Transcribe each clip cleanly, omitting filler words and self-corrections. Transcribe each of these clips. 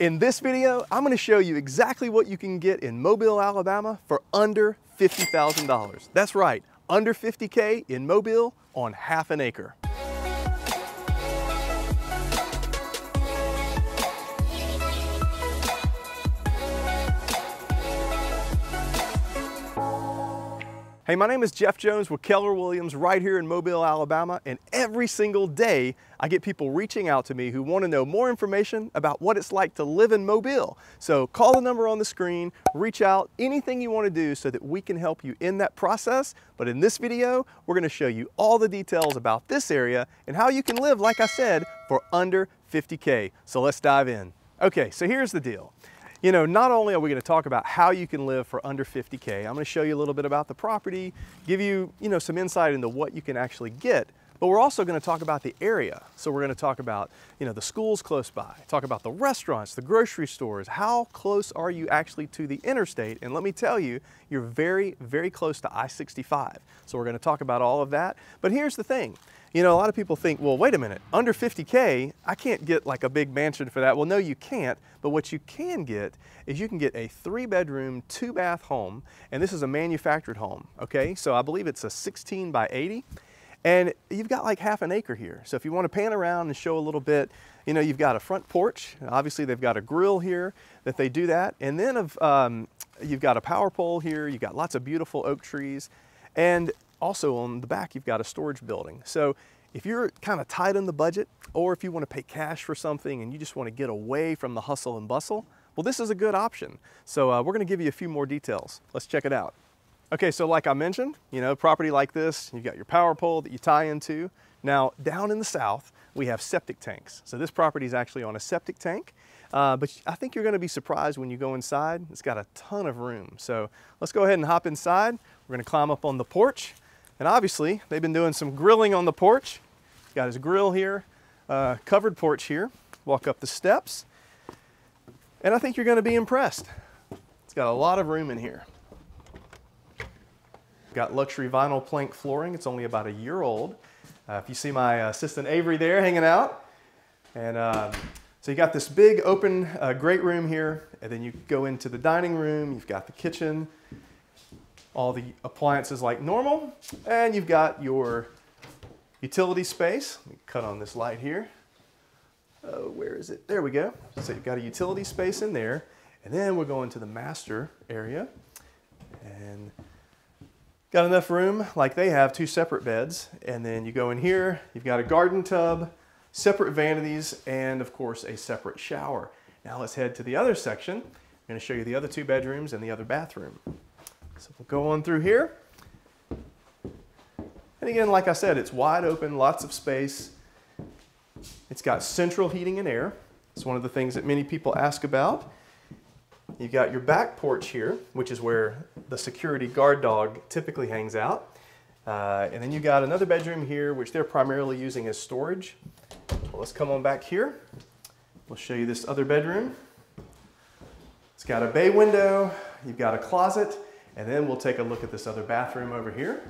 In this video, I'm going to show you exactly what you can get in Mobile, Alabama for under $50,000. That's right, under 50K in Mobile on half an acre. Hey, my name is Jeff Jones with Keller Williams right here in Mobile, Alabama, and every single day I get people reaching out to me who want to know more information about what it's like to live in Mobile. So call the number on the screen, reach out, anything you want to do so that we can help you in that process. But in this video, we're going to show you all the details about this area and how you can live, like I said, for under 50K. So let's dive in. Okay, so here's the deal. You know, not only are we going to talk about how you can live for under 50K, I'm going to show you a little bit about the property, give you, some insight into what you can actually get, but we're also going to talk about the area. So we're going to talk about, the schools close by, talk about the restaurants, the grocery stores, how close are you actually to the interstate? And let me tell you, you're very, very close to I-65. So we're going to talk about all of that. But here's the thing. A lot of people think, well, wait a minute, under 50K, I can't get like a big mansion for that. Well, no, you can't. But what you can get is you can get a 3-bedroom, 2-bath home. And this is a manufactured home. Okay. So I believe it's a 16 by 80. And you've got like half an acre here. So if you want to pan around and show a little bit, you've got a front porch. Obviously, they've got a grill here that they do that. And then you've got a power pole here. You've got lots of beautiful oak trees. And also on the back, you've got a storage building. So if you're kind of tight on the budget, or if you want to pay cash for something and you just want to get away from the hustle and bustle, well, this is a good option. So we're going to give you a few more details. Let's check it out. Okay, so like I mentioned, property like this, you've got your power pole that you tie into. Now, down in the south, we have septic tanks. So this property is actually on a septic tank, but I think you're going to be surprised when you go inside. It's got a ton of room. So let's go ahead and hop inside. We're going to climb up on the porch. And obviously, they've been doing some grilling on the porch. Got his grill here, covered porch here. Walk up the steps, and I think you're going to be impressed. It's got a lot of room in here. Got luxury vinyl plank flooring. It's only about a year old. If you see my assistant Avery there hanging out. And so you got this big open great room here, and then you go into the dining room. You've got the kitchen. All the appliances like normal, and you've got your utility space. Let me cut on this light here. Oh, where is it? There we go. So you've got a utility space in there, and then we're going to the master area. And got enough room, like they have, 2 separate beds. And then you go in here, you've got a garden tub, separate vanities, and of course a separate shower. Now let's head to the other section. I'm going to show you the other 2 bedrooms and the other bathroom. So we'll go on through here. And again, like I said, it's wide open, lots of space. It's got central heating and air. It's one of the things that many people ask about. You've got your back porch here, which is where the security guard dog typically hangs out. And then you've got another bedroom here, which they're primarily using as storage. Well, let's come on back here. We'll show you this other bedroom. It's got a bay window. You've got a closet. And then we'll take a look at this other bathroom over here.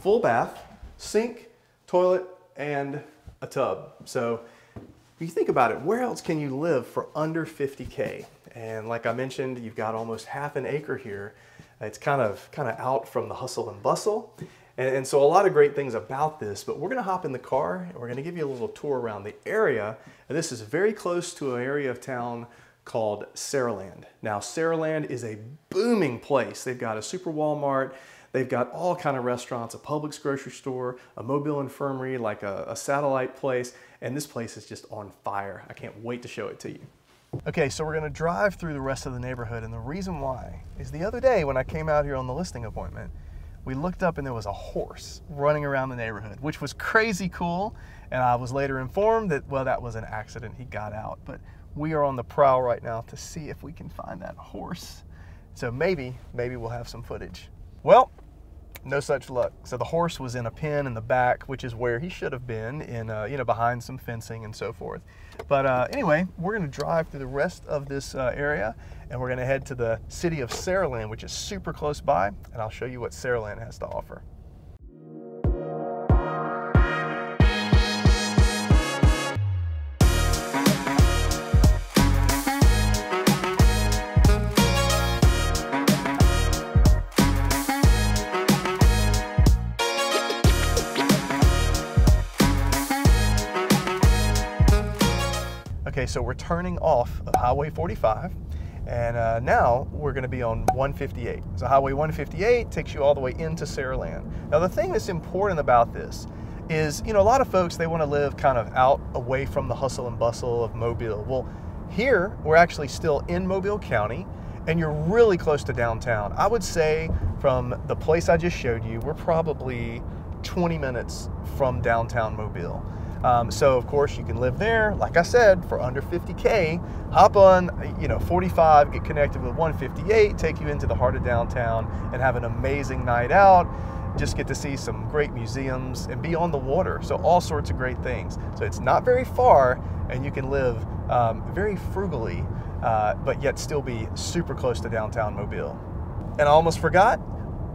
Full bath, sink, toilet, and a tub. So if you think about it, where else can you live for under 50K? And like I mentioned, you've got almost half an acre here. It's kind of out from the hustle and bustle. And so a lot of great things about this, but we're gonna hop in the car and we're gonna give you a little tour around the area. And this is very close to an area of town called Saraland. Now, Saraland is a booming place. They've got a super Walmart. They've got all kind of restaurants, a Publix grocery store, a Mobile Infirmary, like a satellite place. And this place is just on fire. I can't wait to show it to you. Okay, so we're gonna drive through the rest of the neighborhood. And the reason why is the other day when I came out here on the listing appointment, we looked up and there was a horse running around the neighborhood, which was crazy cool. And I was later informed that, well, that was an accident. He got out. But we are on the prowl right now to see if we can find that horse. So maybe we'll have some footage. Well, no such luck. So the horse was in a pen in the back, which is where he should have been, in behind some fencing and so forth. But anyway, we're gonna drive through the rest of this area, and we're gonna head to the city of Saraland, which is super close by, and I'll show you what Saraland has to offer. Okay, so we're turning off of Highway 45, and now we're going to be on 158. So Highway 158 takes you all the way into Saraland. Now, the thing that's important about this is, you know, a lot of folks, they want to live kind of out away from the hustle and bustle of Mobile. Well, here we're actually still in Mobile County, and you're really close to downtown. I would say from the place I just showed you, we're probably 20 minutes from downtown Mobile. So of course you can live there, like I said, for under 50K, hop on, you know, 45, get connected with 158, take you into the heart of downtown and have an amazing night out. Just get to see some great museums and be on the water. So all sorts of great things. So it's not very far and you can live very frugally, but yet still be super close to downtown Mobile. And I almost forgot,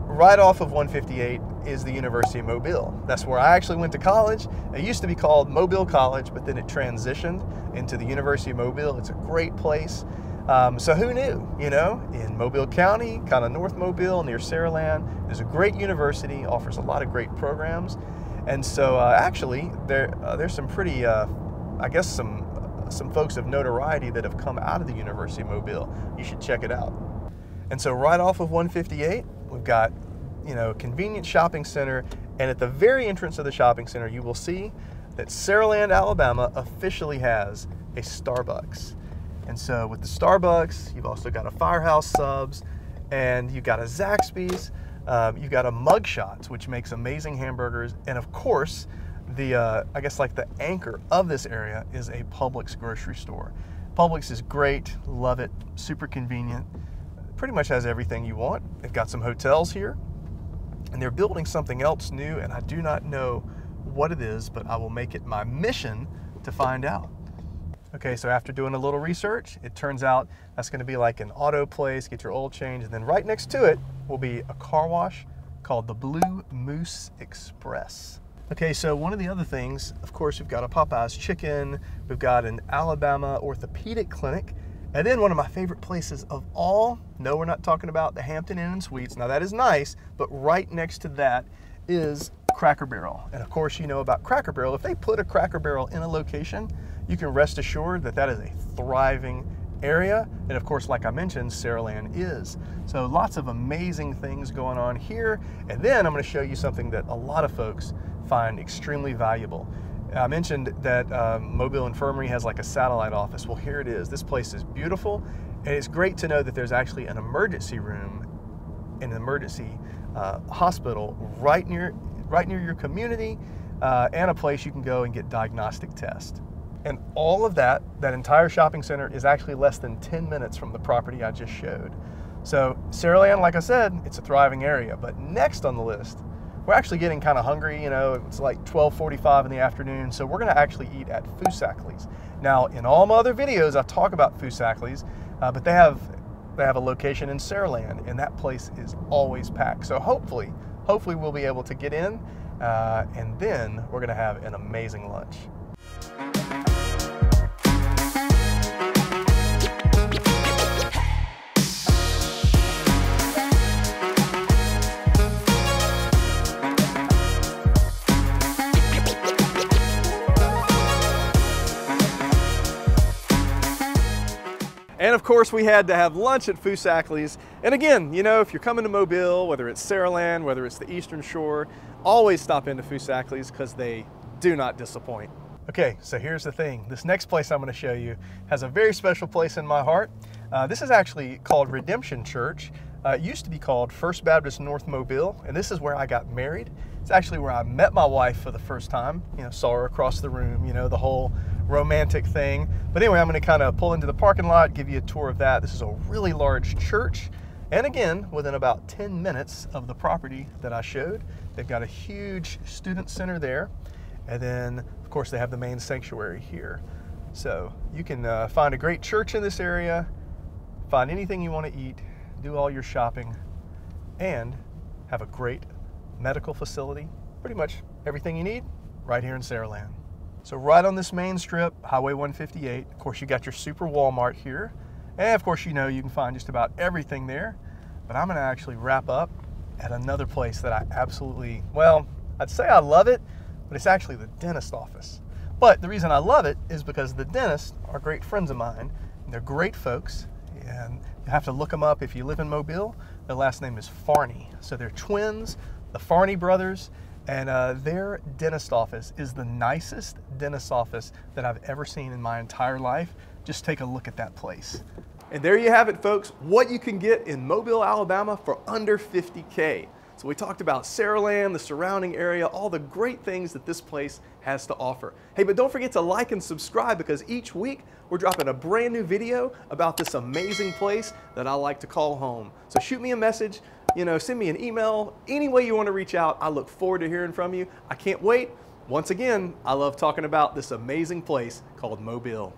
right off of 158 is the University of Mobile. That's where I actually went to college. It used to be called Mobile College, but then it transitioned into the University of Mobile. It's a great place. So who knew, you know, in Mobile County, kind of North Mobile, near Saraland, there's a great university, offers a lot of great programs. And so actually, there's some pretty, I guess some folks of notoriety that have come out of the University of Mobile. You should check it out. And so right off of 158, we've got, you know, a convenient shopping center, and at the very entrance of the shopping center, you will see that Saraland, Alabama officially has a Starbucks. And so with the Starbucks, you've also got a Firehouse Subs, and you've got a Zaxby's, you've got a Mugshots, which makes amazing hamburgers, and of course, the I guess like the anchor of this area is a Publix grocery store. Publix is great, love it, super convenient. Pretty much has everything you want. They've got some hotels here, and they're building something else new, and I do not know what it is, but I will make it my mission to find out. Okay, so after doing a little research, it turns out that's going to be like an auto place, get your oil change, and then right next to it will be a car wash called the Blue Moose Express. Okay, so one of the other things, of course, we've got a Popeye's chicken, we've got an Alabama Orthopedic clinic, and then one of my favorite places of all, no, we're not talking about the Hampton Inn and Suites. Now that is nice, but right next to that is Cracker Barrel. And of course, you know about Cracker Barrel. If they put a Cracker Barrel in a location, you can rest assured that that is a thriving area. And of course, like I mentioned, Saraland is. So lots of amazing things going on here. And then I'm going to show you something that a lot of folks find extremely valuable. I mentioned that Mobile Infirmary has like a satellite office. Well, here it is. This place is beautiful, and it's great to know that there's actually an emergency room and an emergency hospital right near your community, and a place you can go and get diagnostic tests. And all of that, that entire shopping center is actually less than 10 minutes from the property I just showed. So Saraland, like I said, it's a thriving area, but next on the list, we're actually getting kind of hungry, you know, it's like 12:45 in the afternoon, so we're going to actually eat at Foosackly's. Now, in all my other videos, I talk about Foosackly's, but they have a location in Saraland, and that place is always packed. So hopefully we'll be able to get in, and then we're going to have an amazing lunch. And of course, we had to have lunch at Foosackly's. And again, you know, if you're coming to Mobile, whether it's Saraland, whether it's the Eastern Shore, always stop into Foosackly's because they do not disappoint. Okay, so here's the thing. This next place I'm going to show you has a very special place in my heart. This is actually called Redemption Church. It used to be called First Baptist North Mobile, and this is where I got married. It's actually where I met my wife for the first time. You know, saw her across the room, you know, the whole romantic thing. But anyway, I'm going to kind of pull into the parking lot, give you a tour of that. This is a really large church. And again, within about 10 minutes of the property that I showed, they've got a huge student center there. And then, of course, they have the main sanctuary here. So you can find a great church in this area, find anything you want to eat, do all your shopping, and have a great medical facility. Pretty much everything you need right here in Saraland. So right on this main strip, Highway 158, of course you got your super Walmart here. And of course, you know, you can find just about everything there. But I'm gonna actually wrap up at another place that I absolutely, well, I'd say I love it, but it's actually the dentist office. But the reason I love it is because the dentists are great friends of mine. They're great folks, and you have to look them up if you live in Mobile. Their last name is Farney. So they're twins, the Farney brothers, and their dentist office is the nicest dentist office that I've ever seen in my entire life. Just take a look at that place. And there you have it, folks, what you can get in Mobile, Alabama for under $50K. So we talked about Saraland, the surrounding area, all the great things that this place has to offer. Hey, but don't forget to like and subscribe, because each week we're dropping a brand new video about this amazing place that I like to call home. So shoot me a message, you know, send me an email, any way you want to reach out. I look forward to hearing from you. I can't wait. Once again, I love talking about this amazing place called Mobile.